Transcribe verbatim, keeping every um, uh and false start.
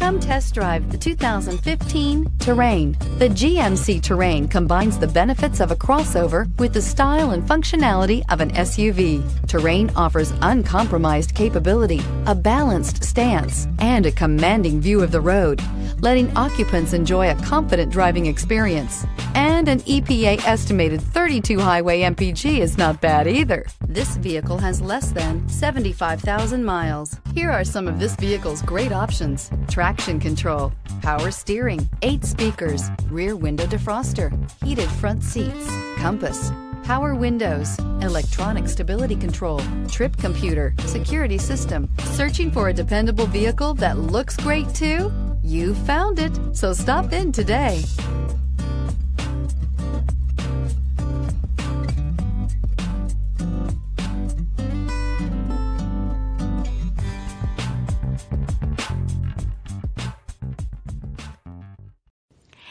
Come test drive the two thousand fifteen Terrain. The G M C Terrain combines the benefits of a crossover with the style and functionality of an S U V. Terrain offers uncompromised capability, a balanced stance, and a commanding view of the road, letting occupants enjoy a confident driving experience. And an E P A-estimated thirty-two highway M P G is not bad either. This vehicle has less than seventy-five thousand miles. Here are some of this vehicle's great options: traction control, power steering, eight speakers, rear window defroster, heated front seats, compass, power windows, electronic stability control, trip computer, security system. Searching for a dependable vehicle that looks great too? You found it, so stop in today.